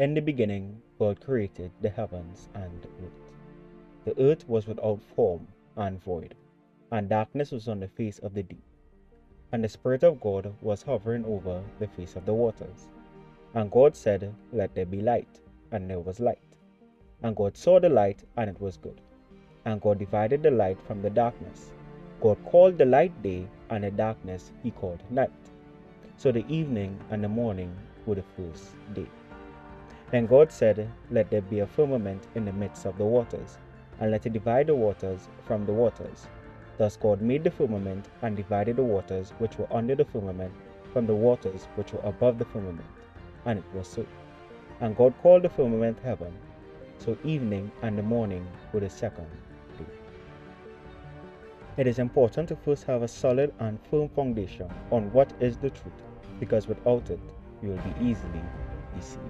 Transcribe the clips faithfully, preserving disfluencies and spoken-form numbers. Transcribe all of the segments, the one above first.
In the beginning, God created the heavens and the earth. The earth was without form and void, and darkness was on the face of the deep. And the Spirit of God was hovering over the face of the waters. And God said, "Let there be light," and there was light. And God saw the light, and it was good. And God divided the light from the darkness. God called the light day, and the darkness he called night. So the evening and the morning were the first day. Then God said, "Let there be a firmament in the midst of the waters, and let it divide the waters from the waters." Thus God made the firmament, and divided the waters which were under the firmament from the waters which were above the firmament. And it was so. And God called the firmament heaven. So evening and the morning were the second day. It is important to first have a solid and firm foundation on what is the truth, because without it, you will be easily deceived.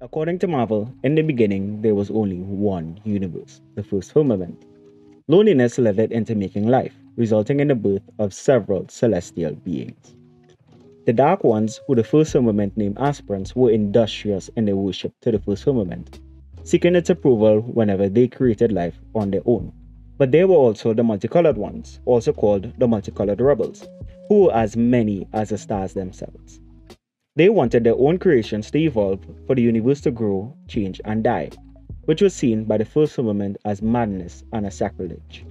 According to Marvel, in the beginning, there was only one universe, the First Firmament. Loneliness led it into making life, resulting in the birth of several celestial beings. The Dark Ones, who the First Firmament named Aspirants, were industrious in their worship to the First Firmament, seeking its approval whenever they created life on their own. But there were also the Multicolored Ones, also called the Multicolored Rebels, who were as many as the stars themselves. They wanted their own creations to evolve for the universe to grow, change, and die, which was seen by the First Firmament as madness and a sacrilege.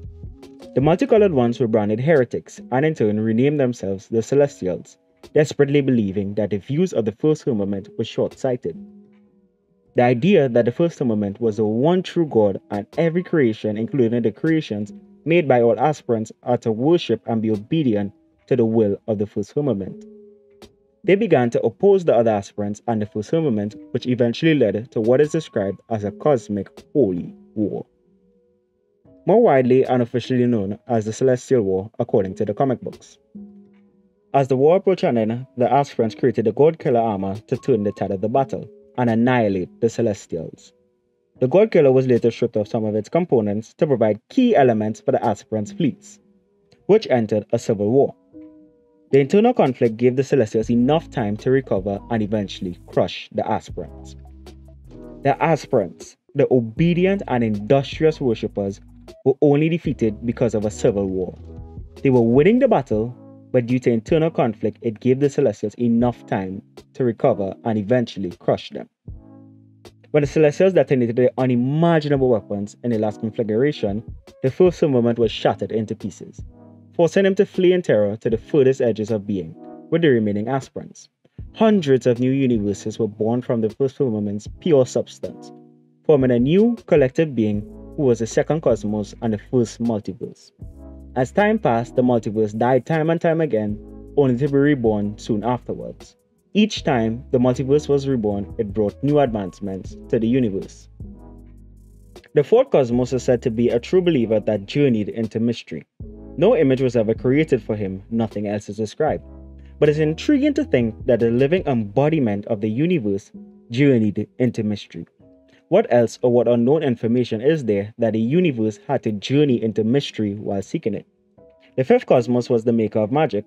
The Multicolored Ones were branded heretics and in turn renamed themselves the Celestials, desperately believing that the views of the First Firmament were short-sighted. The idea that the First Firmament was the one true God and every creation, including the creations made by all aspirants, are to worship and be obedient to the will of the First Firmament. They began to oppose the other aspirants and the First Firmament, which eventually led to what is described as a cosmic holy war, more widely and officially known as the Celestial War according to the comic books. As the war approached an end, the aspirants created the God Killer armor to turn the tide of the battle and annihilate the Celestials. The God Killer was later stripped of some of its components to provide key elements for the aspirants' fleets, which entered a civil war. The internal conflict gave the Celestials enough time to recover and eventually crush the Aspirants. The Aspirants, the obedient and industrious worshippers, were only defeated because of a civil war. They were winning the battle, but due to internal conflict, it gave the Celestials enough time to recover and eventually crush them. When the Celestials detonated their unimaginable weapons in the last conflagration, the First Firmament was shattered into pieces, forcing them to flee in terror to the furthest edges of being, with the remaining aspirants. Hundreds of new universes were born from the First Firmament's pure substance, forming a new collective being who was the second cosmos and the first multiverse. As time passed, the multiverse died time and time again, only to be reborn soon afterwards. Each time the multiverse was reborn, it brought new advancements to the universe. The fourth cosmos is said to be a true believer that journeyed into mystery. No image was ever created for him, nothing else is described. but it's intriguing to think that the living embodiment of the universe journeyed into mystery. What else or what unknown information is there that the universe had to journey into mystery while seeking it? The fifth cosmos was the maker of magic,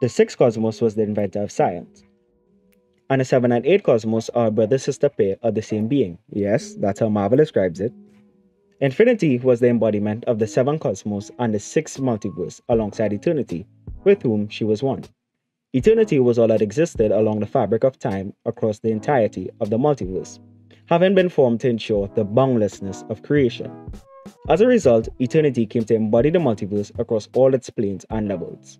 the sixth cosmos was the inventor of science, and the seven and eight cosmos are a brother-sister pair of the same being. Yes, that's how Marvel describes it. Infinity was the embodiment of the seven cosmos and the sixth multiverse alongside Eternity, with whom she was one. Eternity was all that existed along the fabric of time across the entirety of the multiverse, having been formed to ensure the boundlessness of creation. As a result, Eternity came to embody the multiverse across all its planes and levels.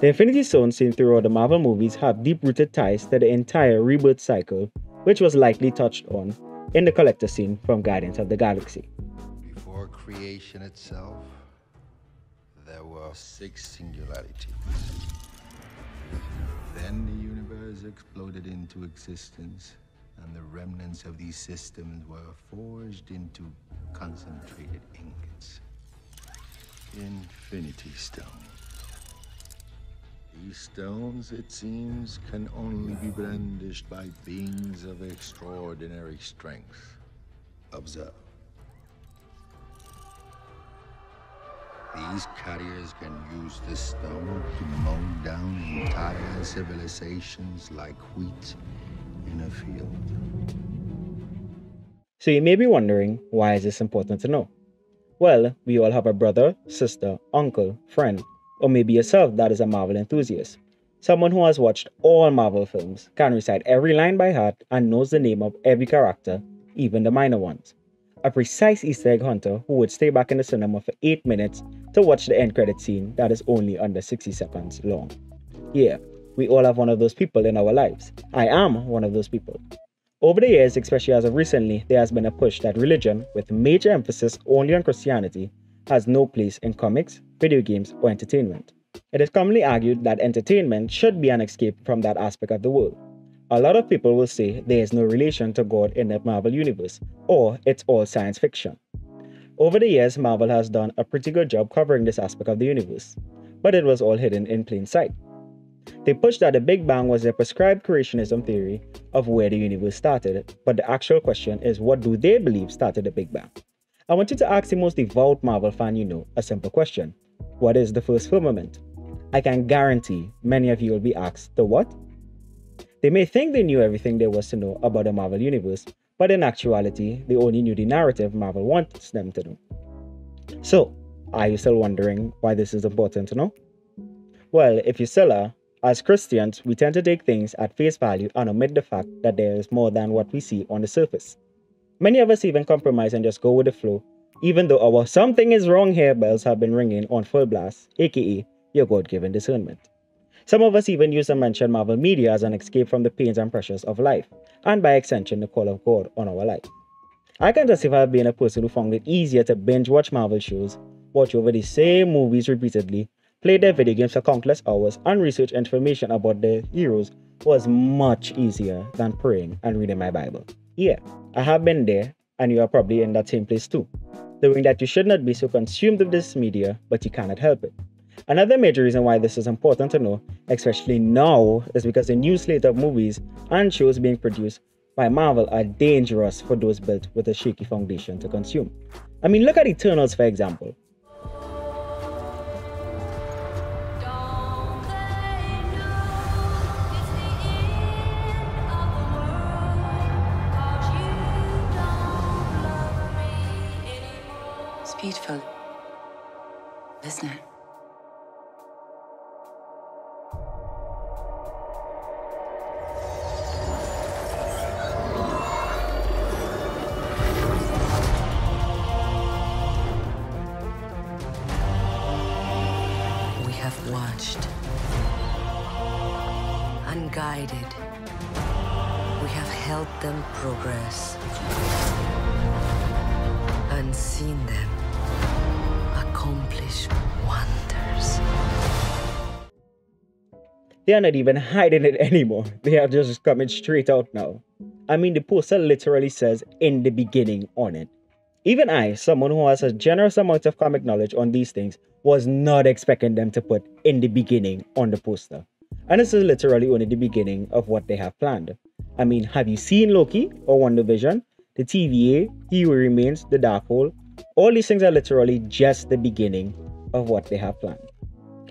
The Infinity Stones seen throughout the Marvel movies have deep-rooted ties to the entire rebirth cycle, which was lightly touched on in the collector scene from Guardians of the Galaxy. Creation itself, there were six singularities. Then the universe exploded into existence, and the remnants of these systems were forged into concentrated ingots. Infinity Stones. These stones, it seems, can only be brandished by beings of extraordinary strength. Observe. These carriers can use this stone to mow down entire civilizations like wheat in a field. So you may be wondering, why is this important to know? Well, we all have a brother, sister, uncle, friend, or maybe yourself that is a Marvel enthusiast. Someone who has watched all Marvel films, can recite every line by heart, and knows the name of every character, even the minor ones. A precise Easter egg hunter who would stay back in the cinema for eight minutes to watch the end credit scene that is only under sixty seconds long. Yeah, we all have one of those people in our lives. I am one of those people. Over the years, especially as of recently, there has been a push that religion, with major emphasis only on Christianity, has no place in comics, video games, or entertainment. It is commonly argued that entertainment should be an escape from that aspect of the world. A lot of people will say there is no relation to God in the Marvel Universe, or it's all science fiction. Over the years, Marvel has done a pretty good job covering this aspect of the universe, but it was all hidden in plain sight. They pushed that the Big Bang was their prescribed creationism theory of where the universe started, but the actual question is, what do they believe started the Big Bang? I want you to ask the most devout Marvel fan you know a simple question. What is the First Firmament? I can guarantee many of you will be asked, the what? They may think they knew everything there was to know about the Marvel Universe, but in actuality, they only knew the narrative Marvel wants them to know. So, are you still wondering why this is important to know? Well, if you still are, as Christians, we tend to take things at face value and omit the fact that there is more than what we see on the surface. Many of us even compromise and just go with the flow, even though our something is wrong here bells have been ringing on full blast, aka your God-given discernment. Some of us even use the mentioned Marvel media as an escape from the pains and pressures of life, and by extension the call of God on our life. I can justify being a person who found it easier to binge watch Marvel shows, watch over the same movies repeatedly, play their video games for countless hours, and research information about their heroes was much easier than praying and reading my Bible. Yeah, I have been there, and you are probably in that same place too, knowing that you should not be so consumed with this media, but you cannot help it. Another major reason why this is important to know, especially now, is because the new slate of movies and shows being produced by Marvel are dangerous for those built with a shaky foundation to consume. I mean, look at Eternals for example. It's beautiful, isn't it? Unguided, we have helped them progress, and seen them accomplish wonders. They are not even hiding it anymore, they are just coming straight out now. I mean, the poster literally says, in the beginning on it. Even I, someone who has a generous amount of comic knowledge on these things, was not expecting them to put in the beginning on the poster. And this is literally only the beginning of what they have planned. I mean, have you seen Loki or WandaVision, the T V A, He Who Remains, the Darkhold? All these things are literally just the beginning of what they have planned.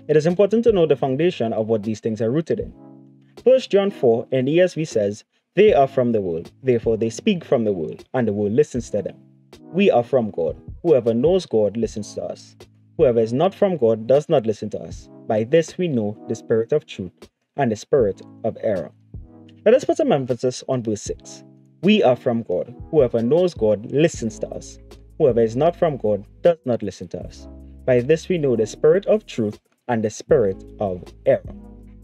It is important to know the foundation of what these things are rooted in. First John four in E S V says, "They are from the world, therefore they speak from the world, and the world listens to them. We are from God. Whoever knows God listens to us. Whoever is not from God does not listen to us. By this we know the spirit of truth and the spirit of error." Let us put some emphasis on verse six. "We are from God. Whoever knows God listens to us. Whoever is not from God does not listen to us. By this we know the spirit of truth and the spirit of error."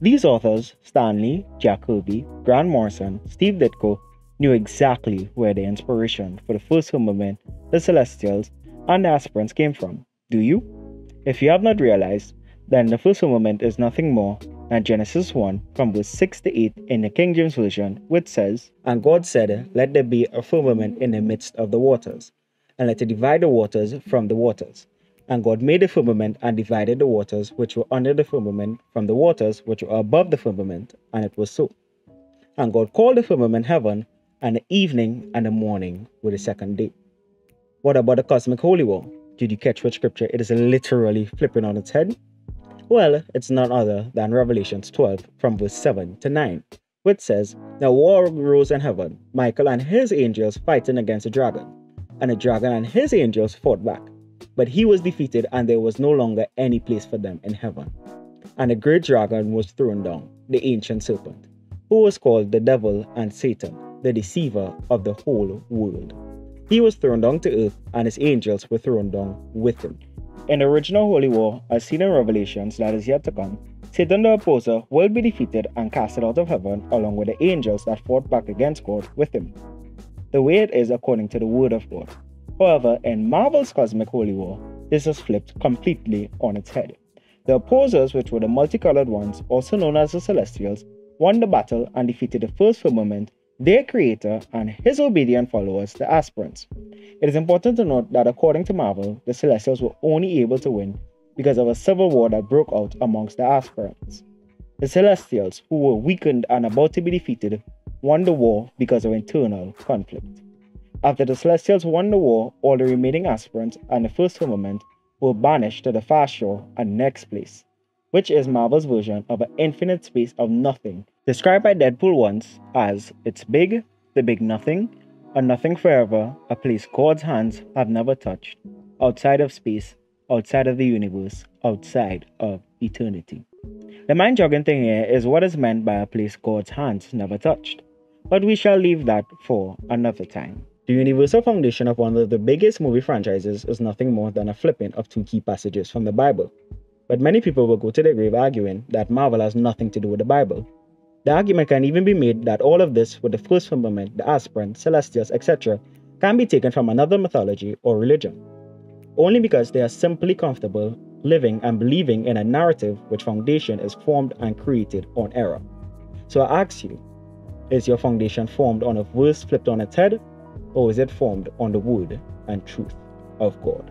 These authors, Stanley, Jack Kirby, Grant Morrison, Steve Ditko, knew exactly where the inspiration for the First Firmament, the Celestials, and the Aspirants came from. Do you? If you have not realized, then the First Firmament is nothing more than Genesis one from verse six to eight in the King James Version, which says, "And God said, let there be a firmament in the midst of the waters, and let it divide the waters from the waters. And God made a firmament and divided the waters which were under the firmament from the waters which were above the firmament, and it was so. And God called the firmament heaven, and the evening and the morning were the second day." What about the cosmic holy war? Did you catch which scripture it is literally flipping on its head? Well, it's none other than Revelations twelve from verse seven to nine, which says, "Now war rose in heaven, Michael and his angels fighting against the dragon. And the dragon and his angels fought back, but he was defeated, and there was no longer any place for them in heaven. And the great dragon was thrown down, the ancient serpent, who was called the devil and Satan, the deceiver of the whole world. He was thrown down to earth, and his angels were thrown down with him." In the original holy war, as seen in Revelations that is yet to come, Satan the opposer will be defeated and casted out of heaven along with the angels that fought back against God with him, the way it is according to the word of God. However, in Marvel's cosmic holy war, this is flipped completely on its head. The opposers, which were the Multicolored Ones, also known as the Celestials, won the battle and defeated the First Firmament, their creator, and his obedient followers, the Aspirants. It is important to note that according to Marvel, the Celestials were only able to win because of a civil war that broke out amongst the Aspirants. The Celestials, who were weakened and about to be defeated, won the war because of internal conflict. After the Celestials won the war, all the remaining Aspirants and the First Firmament were banished to the far shore and next place, which is Marvel's version of an infinite space of nothing, described by Deadpool once as "it's big, the big nothing, a nothing forever, a place God's hands have never touched, outside of space, outside of the universe, outside of eternity." The mind-jogging thing here is what is meant by a place God's hands never touched, but we shall leave that for another time. The universal foundation of one of the biggest movie franchises is nothing more than a flipping of two key passages from the Bible. But many people will go to their grave arguing that Marvel has nothing to do with the Bible. The argument can even be made that all of this with the First Firmament, the Aspirants, Celestials, et cetera can be taken from another mythology or religion, only because they are simply comfortable living and believing in a narrative which foundation is formed and created on error. So I ask you, is your foundation formed on a verse flipped on its head? Or is it formed on the word and truth of God?